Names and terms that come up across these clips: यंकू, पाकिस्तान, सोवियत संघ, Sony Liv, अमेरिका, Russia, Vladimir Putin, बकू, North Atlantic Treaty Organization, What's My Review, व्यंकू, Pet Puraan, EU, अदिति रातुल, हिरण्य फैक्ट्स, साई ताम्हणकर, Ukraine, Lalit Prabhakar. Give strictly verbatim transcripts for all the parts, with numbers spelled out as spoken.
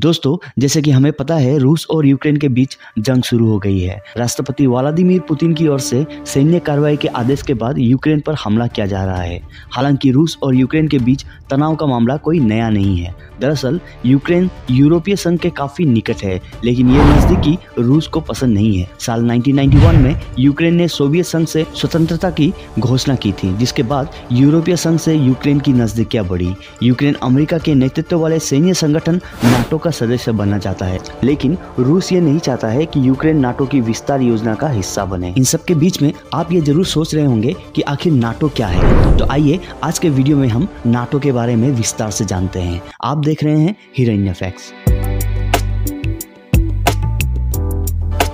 दोस्तों जैसे कि हमें पता है रूस और यूक्रेन के बीच जंग शुरू हो गई है। राष्ट्रपति व्लादिमीर पुतिन की ओर से सैन्य कार्रवाई के आदेश के बाद यूक्रेन पर हमला किया जा रहा है। हालांकि रूस और यूक्रेन के बीच तनाव का मामला कोई नया नहीं है। दरअसल यूक्रेन यूरोपीय संघ के काफी निकट है, लेकिन यह नजदीकी रूस को पसंद नहीं है। साल उन्नीस सौ इक्यानवे में यूक्रेन ने सोवियत संघ से स्वतंत्रता की घोषणा की थी, जिसके बाद यूरोपीय संघ से यूक्रेन की नजदीकियां बढ़ी। यूक्रेन अमेरिका के नेतृत्व वाले सैन्य संगठन नाटो का सदस्य बनना चाहता है, लेकिन रूस ये नहीं चाहता है कि यूक्रेन नाटो की विस्तार योजना का हिस्सा बने। इन सब के बीच में आप ये जरूर सोच रहे होंगे कि आखिर नाटो क्या है, तो आइए आज के वीडियो में हम नाटो के बारे में विस्तार से जानते हैं। आप देख रहे हैं हिरण्य फैक्ट्स।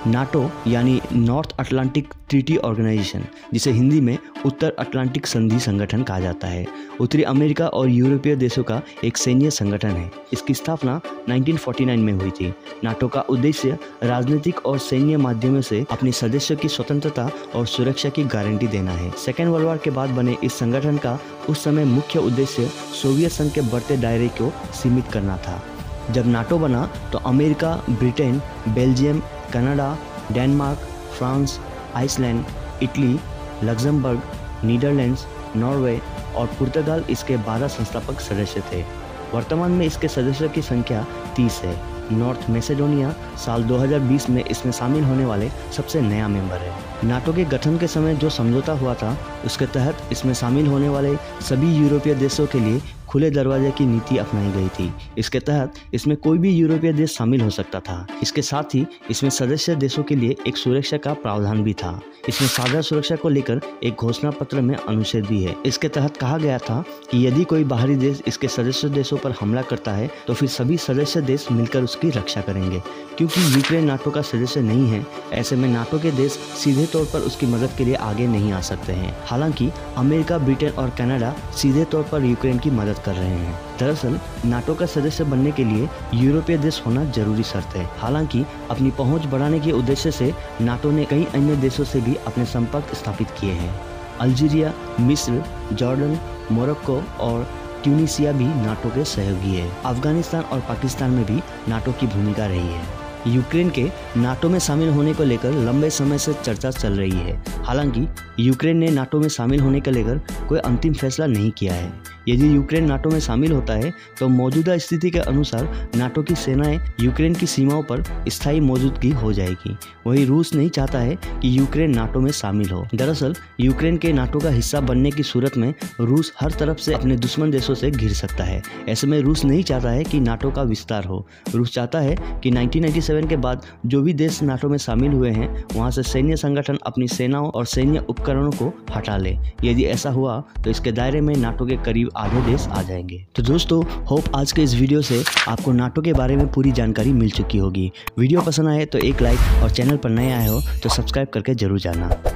नाटो यानी नॉर्थ अटलांटिक ट्रीटी ऑर्गेनाइजेशन, जिसे हिंदी में उत्तर अटलांटिक संधि संगठन कहा जाता है, उत्तरी अमेरिका और यूरोपीय देशों का एक सैन्य संगठन है। इसकी स्थापना उन्नीस सौ उनचास में हुई थी। नाटो का उद्देश्य राजनीतिक और सैन्य माध्यमों से अपने सदस्यों की स्वतंत्रता और सुरक्षा की गारंटी देना है। सेकेंड वर्ल्ड वॉर के बाद बने इस संगठन का उस समय मुख्य उद्देश्य सोवियत संघ के बढ़ते दायरे को सीमित करना था। जब नाटो बना तो अमेरिका, Britain, Belgium, Canada, Denmark, France, Iceland, Italy, Luxembourg, Netherlands, Norway और पुर्तगाल इसके बारह संस्थापक सदस्य थे। वर्तमान में इसके सदस्यों की संख्या तीस है। नॉर्थ मैसेडोनिया साल दो हज़ार बीस में इसमें शामिल होने वाले सबसे नया मेंबर है। नाटो के गठन के समय जो समझौता हुआ था, उसके तहत इसमें शामिल होने वाले सभी यूरोपीय देशों के लिए खुले दरवाजे की नीति अपनाई गई थी। इसके तहत इसमें कोई भी यूरोपीय देश शामिल हो सकता था। इसके साथ ही इसमें सदस्य देशों के लिए एक सुरक्षा का प्रावधान भी था। इसमें साझा सुरक्षा को लेकर एक घोषणा पत्र में अनुच्छेद भी है। इसके तहत कहा गया था कि यदि कोई बाहरी देश इसके सदस्य देशों पर हमला करता है तो फिर सभी सदस्य देश मिलकर उसकी रक्षा करेंगे। क्योंकि यूक्रेन नाटो का सदस्य नहीं है, ऐसे में नाटो के देश सीधे तौर पर उसकी मदद के लिए आगे नहीं आ सकते हैं। हालांकि अमेरिका, ब्रिटेन और कनाडा सीधे तौर पर यूक्रेन की मदद कर रहे हैं। दरअसल नाटो का सदस्य बनने के लिए यूरोपीय देश होना जरूरी शर्त है। हालांकि अपनी पहुंच बढ़ाने के उद्देश्य से नाटो ने कई अन्य देशों से भी अपने संपर्क स्थापित किए हैं। अल्जीरिया, मिस्र, जॉर्डन, मोरक्को और ट्यूनिसिया भी नाटो के सहयोगी है। अफगानिस्तान और पाकिस्तान में भी नाटो की भूमिका रही है। यूक्रेन के नाटो में शामिल होने को लेकर लंबे समय से चर्चा चल रही है। हालांकि यूक्रेन ने नाटो में शामिल होने को लेकर कोई अंतिम फैसला नहीं किया है। यदि यूक्रेन नाटो में शामिल होता है तो मौजूदा स्थिति के अनुसार नाटो की सेनाएं यूक्रेन की सीमाओं पर स्थायी मौजूदगी हो जाएगी। वहीं रूस नहीं चाहता है कि यूक्रेन नाटो में शामिल हो। दरअसल यूक्रेन के नाटो का हिस्सा बनने की सूरत में रूस हर तरफ से अपने दुश्मन देशों से घिर सकता है। ऐसे में रूस नहीं चाहता है कि नाटो का विस्तार हो। रूस चाहता है कि उन्नीस सौ सत्तानवे के बाद जो भी देश नाटो में शामिल हुए हैं, वहां से सैन्य संगठन अपनी सेनाओं और सैन्य उपकरणों को हटा ले। यदि ऐसा हुआ तो इसके दायरे में नाटो के करीब आधे देश आ जाएंगे। तो दोस्तों होप आज के इस वीडियो से आपको नाटो के बारे में पूरी जानकारी मिल चुकी होगी। वीडियो पसंद आए तो एक लाइक और चैनल पर नए आए हो तो सब्सक्राइब करके जरूर जाना।